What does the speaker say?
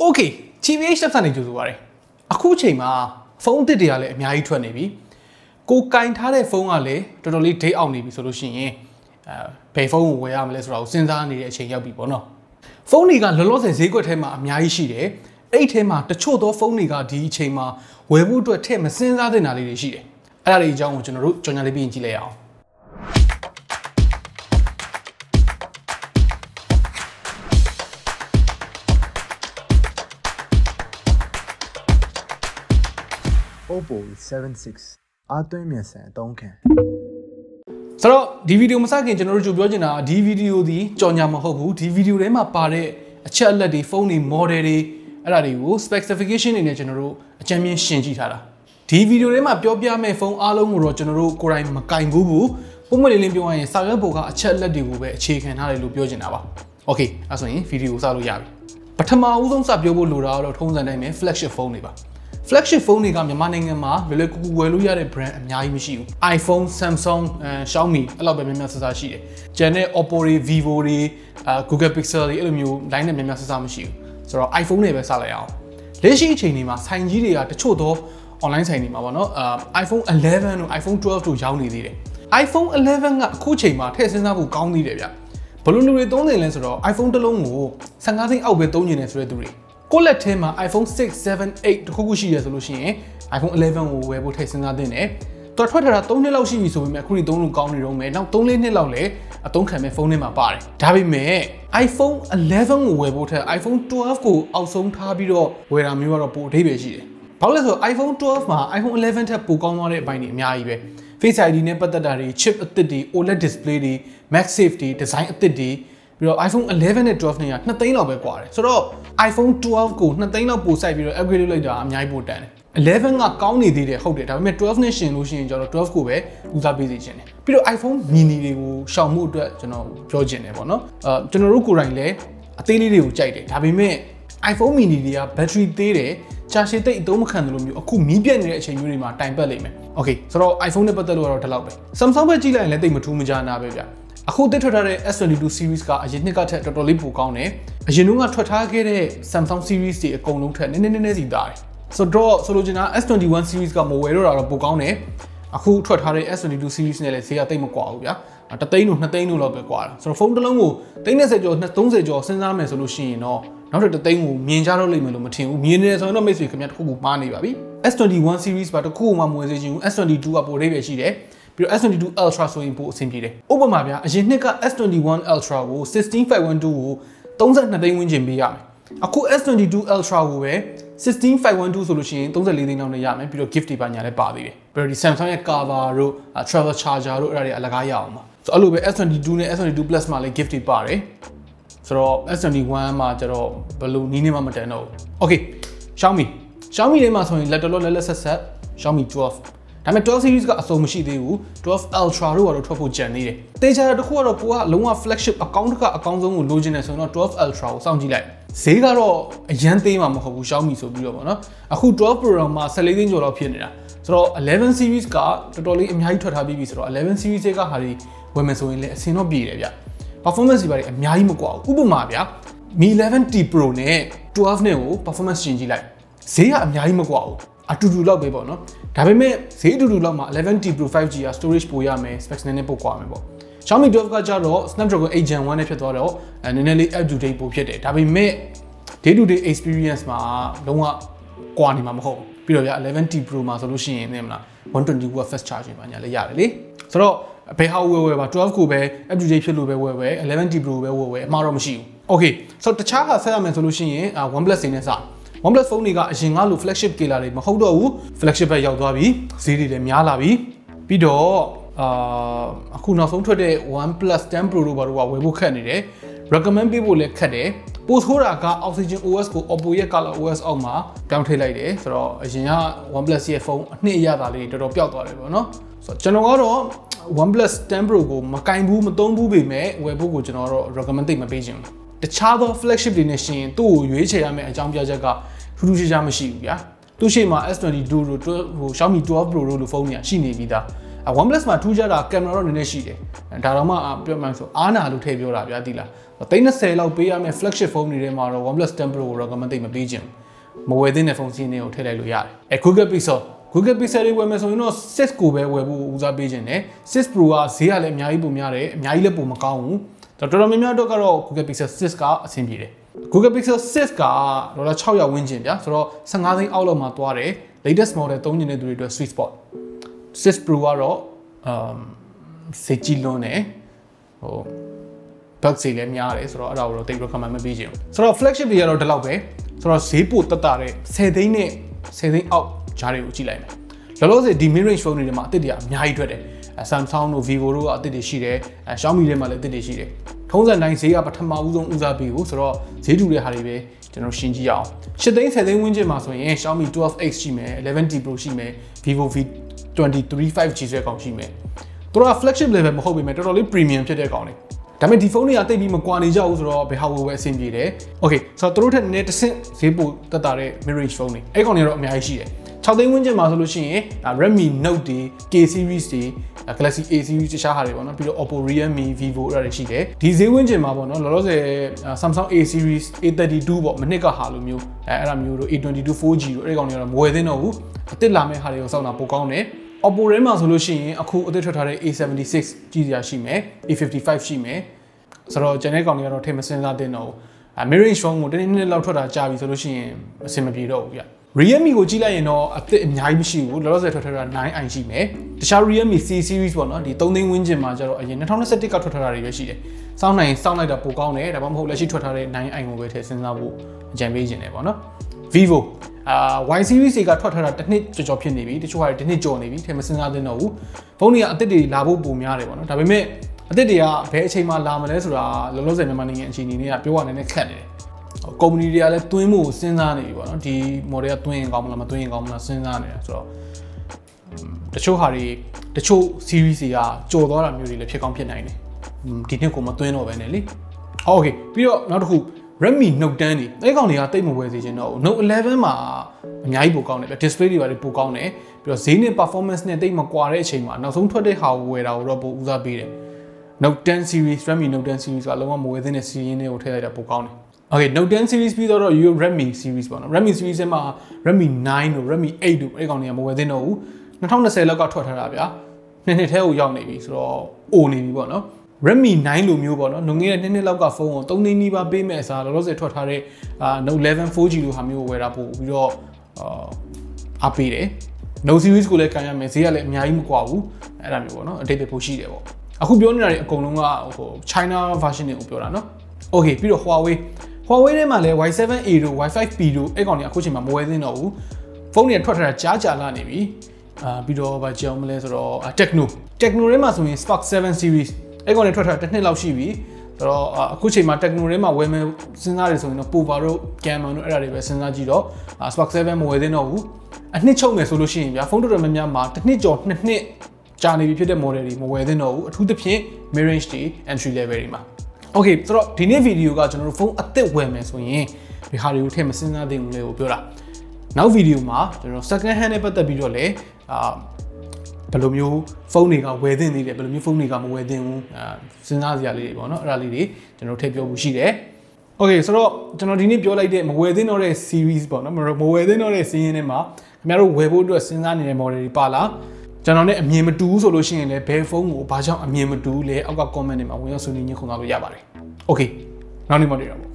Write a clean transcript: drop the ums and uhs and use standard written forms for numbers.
Okay, TV stuff is not Aku chema phone did yale, my twin navy. Go kind had a phone alley, totally take out navy solution. Pay phone where I'm less rouse since I need a change of people. No phone nigga, the loss is equal to him, my shide, eight him at the chot of phone nigga, D chema, where would to attempt since I didn't already shide. I already jumped on the route, generally being delay out. Oppo with 7.6. So, this video is going to be video the phone model specification in general. This video is a phone. Okay, that's the video. But flagship phone. Flagship phone is a brand iPhone, Samsung, Xiaomi, Oppo, Vivo, Google Pixel, so iPhone is iPhone 11 and iPhone 12 iPhone 11 iPhone 12 iPhone 6, 7, 8 resolution, iPhone 11 will be testing that day. To try to don't allow she to be a coolie don't look on your own, now don't let it lowly. I don't have a phone in my bar. Tabby may iPhone 11 will be iPhone 12 go also Tabiro where I'm your report. Paula's iPhone 12, my iPhone 11 have Pokemon by name Yaiwe. Face ID never the diary, chip at the D, OLED display D, max safety, design at the D. iPhone 11 and 12 is nothing of a so, iPhone 12 is nothing of a upgrade like that. 11 are counted the whole data. 12 nation Lucian or 12 Kube, Uzabizin. Pero iPhone mini, Shamu, Georgian, General Kurangle, a daily child. Have made iPhone mini battery data, charge it, don't can you a cool median time per limit. Okay, so iPhone never the lower allowed. Samsung Bajila and let them to Mujana. Aku did S22 series ka ajinika totally book on a Jinunga Totagere Samsung series de Kono ten in Nezi die. So draw Solojana S21 series ka Moero or a book on a Aku Totare S22 series in Lesia Temoquavia, at a Tainu Natanu Lobequar. So phone the Longo, Taina Sejo, Natonze Jo, Sename solution or not at the Tainu, Mianjaro Limelumatin, Mianes or no Messi commit Kubani Babi. S21 series but a Kuma Moseju, S22 up or Rebechide. But S22 Ultra so important simply there. Obama, S21 Ultra wo 16512 19200 Aku S22 Ultra wo 16512 solution 34000 ပြီးတော့ gift တွေပါညာလဲပါတယ် But the Samsung cover တို့ travel charger တို့အဲ့ဒါတွေအလကားရအောင်ပါ So အဲ့လိုပဲ S22 နဲ့ S22 Plus မှာလဲ gift တွေပါတယ် ဆိုတော့ S21 မှာကျတော့ blue နီးနေမှမတန်တော့ Okay Xiaomi Xiaomi တွေမှာဆိုရင် laptop လက်ဆက် Xiaomi 12 12 series got so much 12 Ultra or 12 January. They are the core of Loma flagship account zone Login as 12 Ultra sound like Segaro, a Yantema Mahu Xiaomi so Biovana, a who 12 program selecting your opinion. So 11 series car, totally in high to Habi, 11 series ega hurry, women so in Sino Biria. Performance by Miaimukwa, Ubumabia, Mi 11T Pro ne 12 Neo performance change like Sea Miaimukwa. A to do log be bono. Tabeme say to do lama 11T Pro 5G storage poyame specs nene poquamebo. Xiaomi 12 ka jaro Snapdragon 8 Gen 1 epitorial and nearly up to date popiate. Tabeme day to day experience ma donga kwani mamho. Piroya 11T Pro ma solution nemla 120 first charging manyale yale. So pay how we were 12 kube up to date lube we 11T Pro we maro machine. Okay, so the chaga settlement solution OnePlus in sa. OnePlus phone is a flagship flagship series OnePlus 10 Pro recommend people oxygen OS OS OnePlus phone OnePlus 10 Pro recommend the Chado flagship nation, two Yuchame and Jambia Jaga, Ruja Mashi, yeah. Tushima S22 Xiaomi 12 Pro Lufonia, Shini Vida, OnePlus ma two jara camera ro nene shi de. Darama pyo ma so ana lu thei pyo da pya ti la. 30 law pay am flagship phone ni de ma ro OnePlus 10 Pro ro ma thei ma play chin. Ma we din ne phone sin ne o thei lai lu ya. Google Pixel we ma so yin no 6 ko be we bu usa pay chin ne. 6 Pro a zee a le anyayi pum ya de, anyayi le pum ma kaung. Ta tor ma mya tok ka ro Google Pixel 6 ka a sin pi de. Google Pixel 6 ka ro la 6 ya win chin pya. So ro 15 sin out law ma twa de. Latest model 3 chin ne du de sweet spot. 6 Pro aro sechilone bug se le mya le so ro ada ro tei recommend ma pi chin so ro flagship ye ro de law be so ro zee po tat ta de 10 dain ne 10 dain out ja de ko ji lai mai lo lo se di mid range phone ni de ma atit de a anyayi thwet de Samsung no Vivo ro atit de shi de Xiaomi le ma le atit de shi de thong san dai zee ga pathama u song u sa pi ko so ro zee tu de ha de be jano shin ji ya 8 dain 10 dain win chin ma so yin Xiaomi 12X ji me 11T Pro ji me Vivo V23 5G ဆွဲ កောင် ရှိ မယ် သူတို့ flagship level မဟုတ် ပေ မဲ့ တော်တော် လေး premium ဖြစ် တဲ့ កောင် လေး ဒါပေမဲ့ ဒီ phone တွေက တိတ် ပြီး မ ကွာ နေ ကြ ဘူး ဆို တော့ ဘယ် Huawei ပဲ အဆင် ပြေ တယ် okay ဆို တော့ သူတို့ ထက် နည်း တစ် ဆင့် ဈေး ပို တက် တာ တဲ့ mid range phone တွေ အဲ့ កောင် တွေ တော့ အ များ ကြီး ရှိ တယ် 6 သိန်း ဝန်း ကျင် မှာ ဆို လို့ ရှိ ရင် ဒါ Redmi Note တွေ K series တွေ Galaxy A series တခြား ဟာ တွေ ပေါ့ နော် ပြီး တော့ Oppo Realme Vivo အဲ့ တွေ ရှိ တယ် ဒီ ဈေး ဝန်း ကျင် မှာ ပေါ့ နော် လောလောဆယ် Samsung A series A32 ပေါ့ မ နှစ် က ဟာ လို မျိုး အဲ့ ဒါ မျိုး တို့ A22 4G တို့ အဲ့ កောင် တွေ တော့ မ ဝယ် သင့် တော့ ဘူး အ တစ် လာ မယ့် ဟာ တွေကို စောင့် တာ ပို ကောင်း တယ် Oppo ထဲမှာ ဆို လို့ ရှိရင် အခု အသစ် ထွက် ထား တဲ့ A76 ကြီး စရာ ရှိ မယ် A55 ရှိ မယ် ဆို တော့ channel កောင် တွေ ကတော့ ထိ မ စဉ်း စား သင့် တော့ ဘူး Mirage phone ကို တစ် နေ့ နှစ် လောက် ထွက် တာ ကြာ ပြီ ဆို လို့ ရှိရင် အ ဆင် မ ပြေ တော့ ဘူး ဗျ Realme ကို ကြည့် လိုက် ရင် တော့ အ သစ် အ များ ကြီး မရှိ ဘူး လောလော ဆယ် ထွက် ထား တာ 9i ရှိ မယ် တခြား Realme C series ပေါ့ နော် ဒီ 3 သိန်း ဝန်း ကျင် မှာ ကျ တော့ အရင် 2021 က ထွက် ထား တာ တွေ ပဲ ရှိ တယ် စောင့် နိုင် စောင့် လိုက် တာ ပို ကောင်း တယ် ဒါ မှ မဟုတ် လက် ရှိ ထွက် ထား တဲ့ 9i ကို ပဲ ထည့် စဉ်း စား ဖို့ အ ကြံ ပေး ခြင်း တယ် ပေါ့ နော် Vivo Y series တွေက ထွက် ထား တာ တစ် နှစ် ကျော် ဖြစ် နေ ပြီ တ ချို့ ဟာ တွေ တစ် နှစ် ကျော် နေ ပြီ ထည့် မ စဉ်း စား သင့် တော့ ဘူး ဖုန်း တွေ က အ သစ် တွေ လာ ဖို့ ပို များ တယ် ပေါ့ နော် ဒါ ပေ မဲ့ အ သစ် တွေက ဘယ် အ ချိန် မှာ လာ မလဲ ဆိုတာ လောလော ဆယ် မြန်မာ နိုင်ငံ အခြေ အနေ နဲ့ က ပြော ရ နေတဲ့ ခက် တယ် company တွေက လည်း တွင်း မှု စဉ်း စား နေ ပြီ ပေါ့ နော် ဒီ model က တွင်း ရင် ကောင်း မလား မ တွင်း ရင် ကောင်း မလား စဉ်း စား နေတာ ဆို တော့ တ ချို့ ဟာ တွေ တ ချို့ series တွေက ကြော် သွား တာ မျိုး တွေ လည်း ဖြစ် ကောင်း ဖြစ် နိုင် တယ် ဒီ နှစ် ကို မ တွင်း တော့ ပဲ နဲ့ လေ okay ပြီး တော့ နောက် တစ် ခု Redmi Note 10 นี่ ไอ้ កောင် เนี่ยတိတ် မ ဝယ် စေ ခြင်း တော့ Note 11 မှာ အ များ ကြီး ပို ကောင်း တယ် ဗျ display တွေ ပါ တွေ ပို ကောင်း တယ် ပြီး တော့ ဈေး နဲ့ performance နဲ့ တိတ် မ ကွာ တဲ့ အ ချိန် မှာ နောက် ဆုံး ထွက် တဲ့ ဟာ ကို ဝယ် တာ ကို တော့ ပို ဦးစား ပေး တယ် Note 10 series Redmi Note 10 series က လုံးဝ မ ဝယ် သင့် တဲ့ series တွေကို ထည့် လိုက် တာ ပို ကောင်း တယ် okay Note 10 series ပြီး တော့ Redmi series ပေါ့ နော် Redmi series မှာ Redmi 9 တို့ Redmi 8 တို့ ไอ้ កောင် เนี่ย မ ဝယ် သင့် တော့ ဘူး 2020 လောက်က ထွက် ထား တာ ဗျ နှစ် နှစ် ထဲ ကို ရောက် နေ ပြီ ဆို တော့ အို နေ ပြီ ပေါ့ နော် Redmi 9 လို မျိုး ပေါ့ နော် ငွေ နဲ့ နှစ် လောက်က ဖုန်း ကို 3 သိန်း နီးပါး ပေး မဲ့ အစား လောလောဆယ် ထွက် ထား တဲ့ Note 11 4G လို ဟာ မျိုး ကို ဝယ် တာ ပို့ ပြီး တော့ အား ပေး တယ် Note series ကို လည်း ကန် ရ မယ် ဈေး က လည်း အ များ ကြီး မ ကွာ ဘူး အဲ့ ဒါ မျိုး ပေါ့ နော် အ တိတ် ပို ရှိ တယ် ပေါ့ အခု ပြော နေတာ တွေ အ ကုန် လုံး က ဟို China version တွေကို ပြော တာ နော် okay ပြီး တော့ Huawei ထဲ မှာ လည်း Y7A တို့ Y5P တို့ အဲ့ កောင် တွေ အခု ချိန် မှာ မ ဝယ် သင့် တော့ ဘူး ဖုန်း တွေ ထွက် ထား တာ ကြား ကြာ လာ နေ ပြီ ပြီး တော့ ဘာ ကြောင် မလဲ ဆို တော့ Techno ထဲ မှာ ဆို ရင် Spark 7 series အဲ့ ကောင် တွေ ထွက် ထား တစ် နှစ် လောက် ရှိ ပြီ ဆို တော့ အခု ချိန် မှာ Techno ထဲ မှာ ဝယ် မယ် စဉ်း စား တယ် ဆို ရင် တော့ Power တို့ Camera တို့ အဲ့ ဒါ တွေ ပဲ စဉ်း စား ကြည့် တော့ Spark 7 မ ဝယ် သင့် တော့ ဘူး အ နှစ် ချုပ် မယ် ဆို လို့ ရှိ ရင် ဗျာ ဖုန်း တော်တော် များ များ မှာ တစ် နှစ် ကျော် နှစ် နှစ် ကြာ နေ ပြီ ဖြစ် တဲ့ model တွေ မ ဝယ် သင့် တော့ ဘူး အ ထူး သဖြင့် mid range တွေ entry level တွေ မှာ okay ဆို တော့ ဒီ နေ့ ဗီဒီယို က ကျွန်တော် တို့ ဖုန်း အ သစ် ဝယ် မယ် ဆို ရင် ဒီ ဟာ တွေကို ထည့် မ စဉ်း စား သင့် ဘူး လေ ကို ပြော တာ နောက် ဗီဒီယို မှာ ကျွန်တော် second hand နဲ့ ပတ်သက် ပြီး တော့ လည်း ဘယ် လို မျိုး ဖုန်း တွေ က ဝယ် သင့် သေးတယ် ဘယ် လို မျိုး ဖုန်း တွေ က မ ဝယ် သင့် ဘူး စဉ်း စား စရာ လေး တွေ ပေါ့ နော် အဲ့ ဒါ လေး တွေ ကျွန်တော် ထည့် ပြော မှု ရှိ တယ် okay ဆို တော့ ကျွန်တော် ဒီ နေ့ ပြော လိုက် တဲ့ မ ဝယ် သင့် တော့ တဲ့ series ပေါ့ နော် မ ဝယ် သင့် တော့ တဲ့ စီးရင် ထဲ မှာ ခင်ဗျား တို့ ဝယ် ဖို့ အတွက် စဉ်း စား နေတဲ့ model တွေ ပါ လား ကျွန်တော် နဲ့ အ မြင် မ တူ ဘူး ဆို လို့ ရှိ ရင် လည်း ဘယ် ဖုန်း ကို ဘာ ကြောင့် အ မြင် မ တူ လဲ အောက်က comment တွေ မှာ ဝင် ရောက် ဆွေးနွေး ညှိနှိုင်း ခွင့် သာ လို့ ရ ပါတယ် okay နောက် နေ့ မှာ တွေ့ တာ ပေါ့